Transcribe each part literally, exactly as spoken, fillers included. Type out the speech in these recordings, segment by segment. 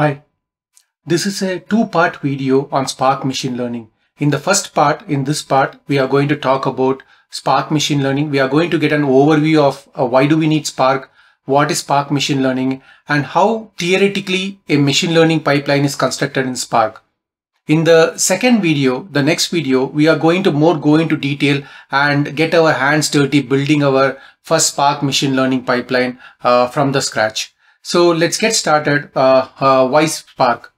Hi, this is a two-part video on Spark machine learning. In the first part, in this part, we are going to talk about Spark machine learning. We are going to get an overview of uh, why do we need Spark, what is Spark machine learning, and how theoretically a machine learning pipeline is constructed in Spark. In the second video, the next video, we are going to more go into detail and get our hands dirty building our first Spark machine learning pipeline uh, from the scratch. So let's get started. Uh, uh, why Spark?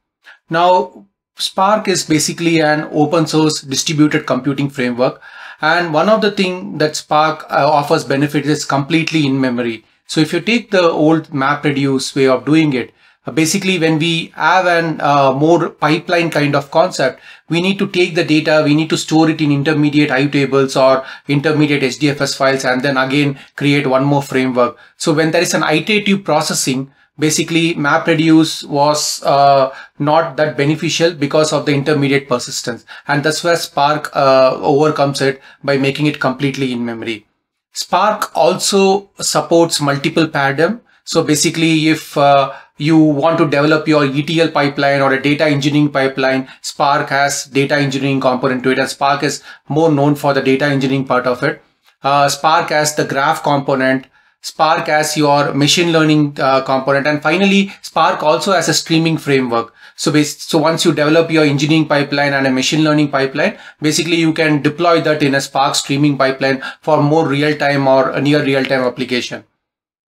Now, Spark is basically an open source distributed computing framework. And one of the things that Spark uh, offers benefits is completely in memory. So if you take the old MapReduce way of doing it, uh, basically when we have an uh, more pipeline kind of concept, we need to take the data, we need to store it in intermediate Hive tables or intermediate H D F S files, and then again create one more framework. So when there is an iterative processing, basically MapReduce was uh, not that beneficial because of the intermediate persistence. And that's where Spark uh, overcomes it by making it completely in memory. Spark also supports multiple paradigms. So basically, if uh, you want to develop your E T L pipeline or a data engineering pipeline, Spark has data engineering component to it, and Spark is more known for the data engineering part of it. Uh, Spark has the graph component, Spark as your machine learning uh, component, and finally Spark also has a streaming framework. So based, so once you develop your engineering pipeline and a machine learning pipeline, basically you can deploy that in a Spark streaming pipeline for more real-time or near real-time application.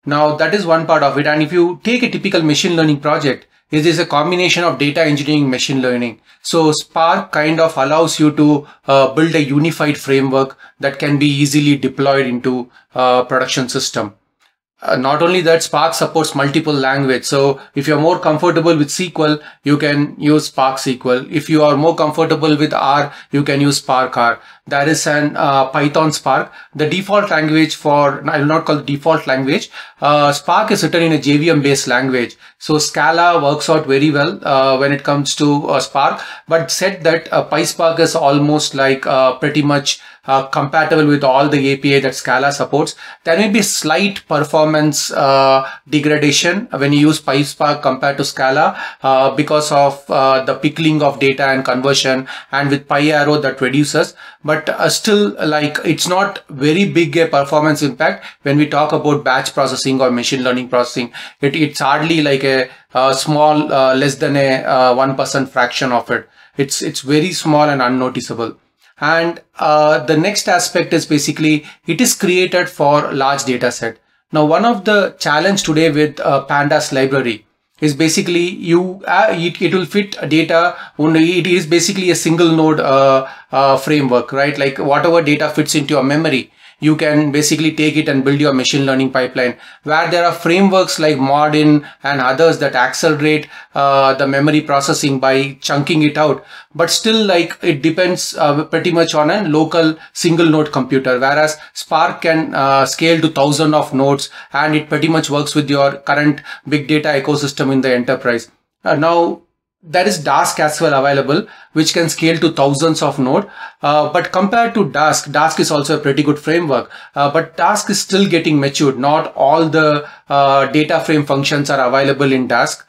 Now that is one part of it. And if you take a typical machine learning project, it is a combination of data engineering and machine learning. So Spark kind of allows you to uh, build a unified framework that can be easily deployed into uh, production system. Uh, not only that, Spark supports multiple languages. So if you're more comfortable with S Q L, you can use Spark S Q L. If you are more comfortable with R, you can use Spark R. There is an uh, Python Spark. The default language for, I will not call it default language. Uh, Spark is written in a J V M based language. So Scala works out very well uh, when it comes to uh, Spark. But said that uh, PySpark is almost like uh, pretty much Uh, compatible with all the A P I that Scala supports. There may be slight performance uh, degradation when you use PySpark compared to Scala uh, because of uh, the pickling of data and conversion, and with PyArrow that reduces, but uh, still, like, it's not very big a performance impact when we talk about batch processing or machine learning processing. It, it's hardly like a, a small uh, less than a one percent uh, fraction of it. It's, it's very small and unnoticeable. And uh, the next aspect is basically it is created for large data set. Now, one of the challenge today with uh, Pandas library is basically you uh, it, it will fit data only. It is basically a single node uh, uh, framework, right? Like whatever data fits into your memory, you can basically take it and build your machine learning pipeline, where there are frameworks like Modin and others that accelerate uh, the memory processing by chunking it out. But still, like, it depends uh, pretty much on a local single node computer, whereas Spark can uh, scale to thousands of nodes, and it pretty much works with your current big data ecosystem in the enterprise. Uh, now, there is Dask as well available, which can scale to thousands of nodes. Uh, but compared to Dask, Dask is also a pretty good framework. Uh, but Dask is still getting matured. Not all the uh, data frame functions are available in Dask.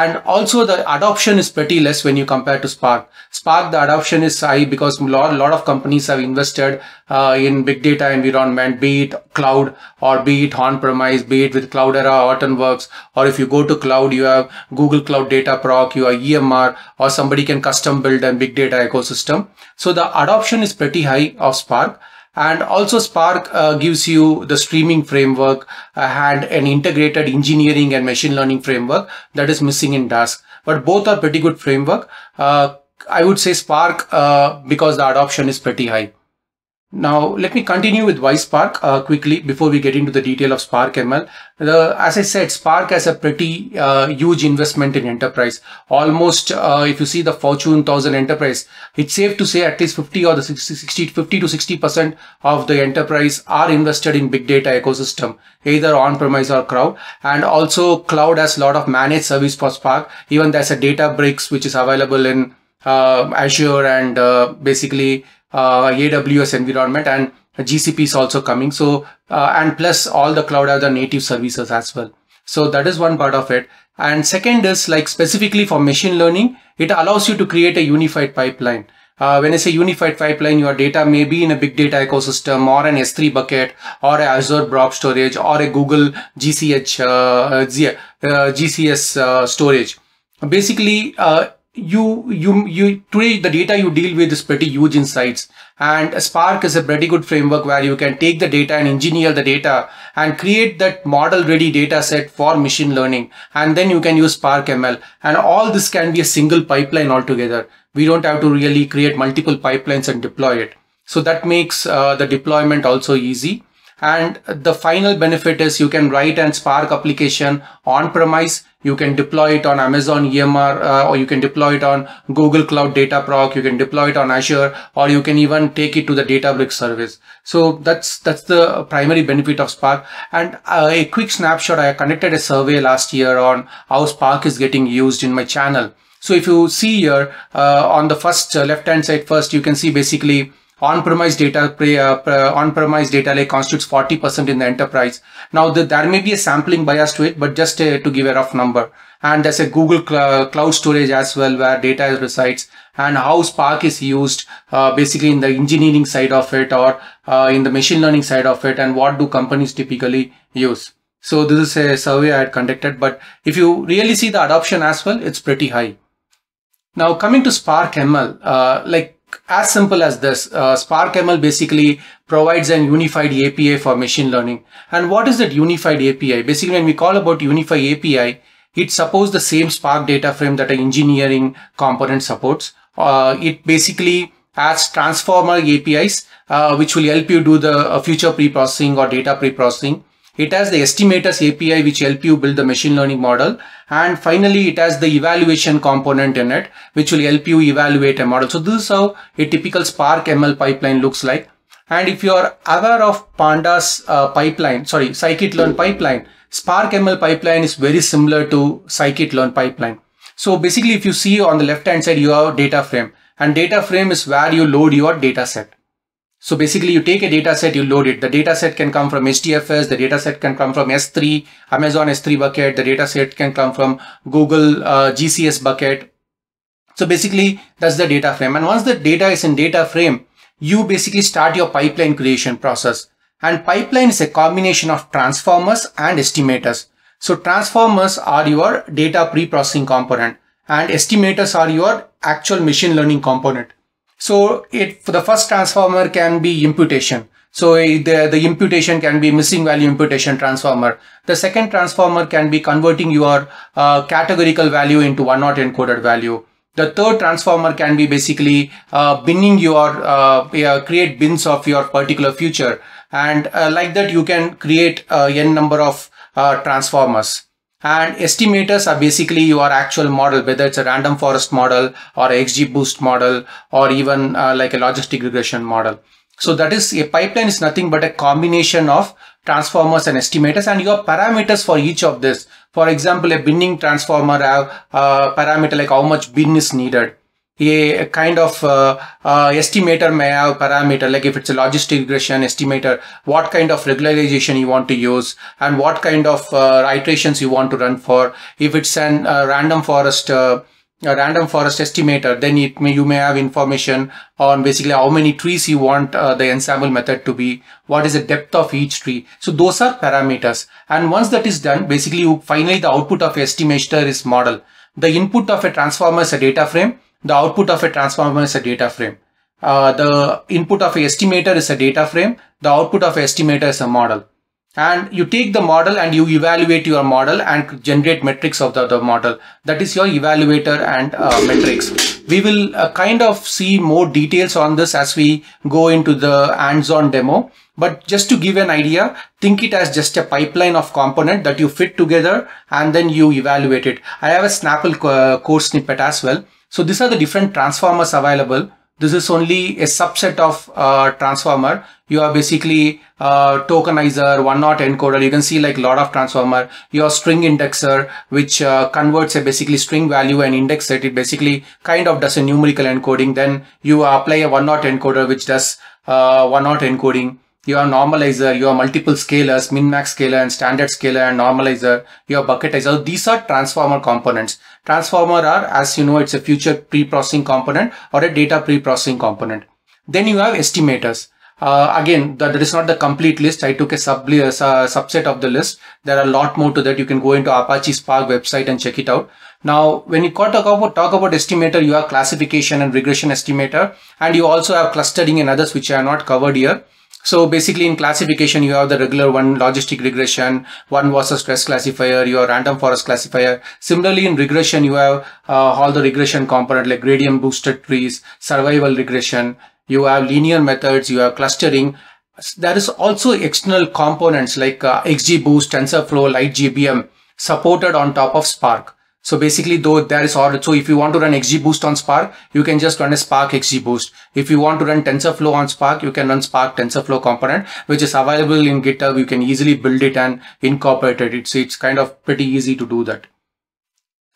And also the adoption is pretty less when you compare to Spark. Spark, the adoption is high because a lot, lot of companies have invested uh, in big data environment, be it cloud or be it on-premise, be it with Cloudera, Hortonworks, or if you go to cloud, you have Google Cloud Data Proc, you have E M R, or somebody can custom build a big data ecosystem. So the adoption is pretty high of Spark. And also Spark uh, gives you the streaming framework uh, and an integrated engineering and machine learning framework that is missing in Dask. But both are pretty good framework. Uh, I would say Spark uh, because the adoption is pretty high. Now, let me continue with why Spark uh, quickly before we get into the detail of Spark M L. The, as I said, Spark has a pretty uh, huge investment in enterprise. Almost, uh, if you see the Fortune one thousand enterprise, it's safe to say at least fifty or the sixty, sixty, fifty to sixty percent of the enterprise are invested in big data ecosystem, either on-premise or cloud. And also cloud has a lot of managed service for Spark. Even there's a Databricks, which is available in uh, Azure and uh, basically Uh, A W S environment, and G C P is also coming. So, uh, and plus all the cloud are the native services as well. So that is one part of it. And second is, like, specifically for machine learning, it allows you to create a unified pipeline. Uh, when I say unified pipeline, your data may be in a big data ecosystem or an S three bucket or a Azure Blob storage or a Google G C S storage. Basically, uh, you, you, you, today the data you deal with is pretty huge in size. And Spark is a pretty good framework where you can take the data and engineer the data and create that model ready data set for machine learning. And then you can use Spark M L. And all this can be a single pipeline altogether. We don't have to really create multiple pipelines and deploy it. So that makes uh, the deployment also easy. And the final benefit is you can write an Spark application on-premise. You can deploy it on Amazon E M R, uh, or you can deploy it on Google Cloud Data Proc. You can deploy it on Azure, or you can even take it to the Databricks service. So that's that's the primary benefit of Spark. And uh, a quick snapshot, I conducted a survey last year on how Spark is getting used in my channel. So if you see here uh, on the first uh, left hand side first, you can see basically on-premise data, uh, on-premise data lake constitutes forty percent in the enterprise. Now the, there may be a sampling bias to it, but just uh, to give a rough number. And there's a Google cl Cloud Storage as well, where data resides, and how Spark is used uh, basically in the engineering side of it, or uh, in the machine learning side of it, and what do companies typically use. So this is a survey I had conducted, but if you really see the adoption as well, it's pretty high. Now coming to Spark M L, uh, like as simple as this, uh, Spark M L basically provides an unified A P I for machine learning. And what is that unified A P I? Basically, when we call about unified A P I, it supports the same Spark data frame that an engineering component supports. Uh, it basically adds transformer A P Is, uh, which will help you do the uh, future pre-processing or data pre-processing. It has the Estimators A P I, which help you build the machine learning model. And finally, it has the evaluation component in it, which will help you evaluate a model. So this is how a typical Spark M L pipeline looks like. And if you are aware of Pandas uh, pipeline, sorry, scikit-learn pipeline, Spark M L pipeline is very similar to scikit-learn pipeline. So basically, if you see on the left-hand side, you have data frame, and data frame is where you load your data set. So basically, you take a data set, you load it. The data set can come from H D F S, the data set can come from S three, Amazon S three bucket, the data set can come from Google uh, G C S bucket. So basically, that's the data frame. And once the data is in data frame, you basically start your pipeline creation process. And pipeline is a combination of transformers and estimators. So transformers are your data pre-processing component, and estimators are your actual machine learning component. So it, for the first transformer can be imputation. So the, the imputation can be missing value imputation transformer. The second transformer can be converting your uh, categorical value into one-hot encoded value. The third transformer can be basically uh, binning your, uh, yeah, create bins of your particular feature. And uh, like that, you can create uh, n number of uh, transformers. And estimators are basically your actual model, whether it's a random forest model or a XGBoost model, or even uh, like a logistic regression model. So that is, a pipeline is nothing but a combination of transformers and estimators, and your parameters for each of this. For example, a binning transformer have a parameter like how much bin is needed. A kind of uh, uh, estimator may have parameter like, if it's a logistic regression estimator, what kind of regularization you want to use, and what kind of uh, iterations you want to run for. If it's an uh, random forest uh, a random forest estimator, then it may you may have information on basically how many trees you want uh, the ensemble method to be, what is the depth of each tree. So those are parameters. And once that is done, basically you finally the output of estimator is model. The input of a transformer is a data frame. The output of a transformer is a data frame. Uh, the input of an estimator is a data frame. The output of an estimator is a model. And you take the model and you evaluate your model and generate metrics of the, the model. That is your evaluator and uh, metrics. We will uh, kind of see more details on this as we go into the hands-on demo. But just to give an idea, think it as just a pipeline of component that you fit together and then you evaluate it. I have a Snapple uh, course snippet as well. So these are the different transformers available. This is only a subset of uh, transformer. You are basically uh, tokenizer, one-hot encoder. You can see like a lot of transformer. Your string indexer, which uh, converts a basically string value and index it. It basically kind of does a numerical encoding. Then you apply a one-hot encoder, which does uh, one-hot encoding. you have normalizer, you have multiple scalars, min-max scalar and standard scalar and normalizer, you have bucketizer. These are transformer components. Transformer are, as you know, it's a future pre-processing component or a data pre-processing component. Then you have estimators. Uh, again, that, that is not the complete list. I took a sub, uh, subset of the list. There are a lot more to that. You can go into Apache Spark website and check it out. Now, when you talk about, talk about estimator, you have classification and regression estimator, and you also have clustering and others which I have not covered here. So basically in classification, you have the regular one, logistic regression, one was a stress classifier, you have random forest classifier. Similarly, in regression, you have uh, all the regression component like gradient boosted trees, survival regression. You have linear methods, you have clustering. There is also external components like uh, XGBoost, TensorFlow, LightGBM supported on top of Spark. So basically though there is all, so if you want to run XGBoost on Spark, you can just run a Spark XGBoost. If you want to run TensorFlow on Spark, you can run Spark TensorFlow component, which is available in GitHub. You can easily build it and incorporate it. So it's kind of pretty easy to do that.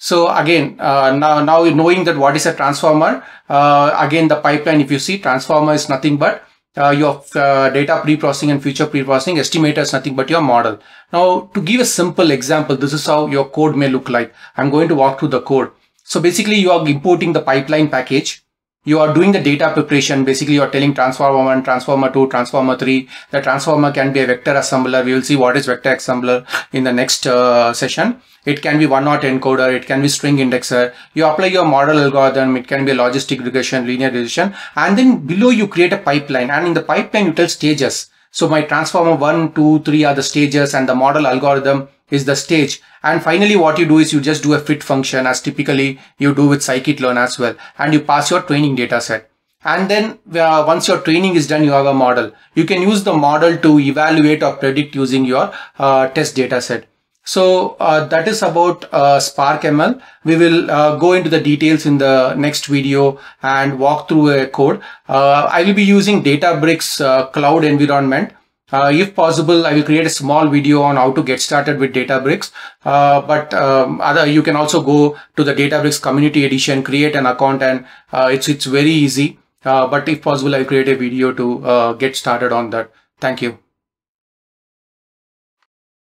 So again, uh, now, now knowing that what is a transformer, uh, again, the pipeline, if you see, transformer is nothing but uh, your uh, data pre-processing and future pre-processing, estimator is nothing but your model. Now, to give a simple example, this is how your code may look like. I'm going to walk through the code. So basically, you are importing the pipeline package. You are doing the data preparation. Basically, you are telling transformer one, transformer two, transformer three. The transformer can be a vector assembler. We will see what is vector assembler in the next uh, session. It can be one-hot encoder. It can be string indexer. You apply your model algorithm. It can be a logistic regression, linear regression. And then below you create a pipeline. And in the pipeline, you tell stages. So my transformer one, two, three are the stages and the model algorithm is the stage. And finally, what you do is you just do a fit function as typically you do with scikit-learn as well. And you pass your training data set. And then uh, once your training is done, you have a model. You can use the model to evaluate or predict using your uh, test data set. So uh, that is about uh, Spark M L. We will uh, go into the details in the next video and walk through a code. Uh, I will be using Databricks uh, cloud environment. Uh, if possible, I will create a small video on how to get started with Databricks. Uh, but um, other, you can also go to the Databricks Community Edition, create an account, and uh, it's it's very easy. Uh, but if possible, I will create a video to uh, get started on that. Thank you.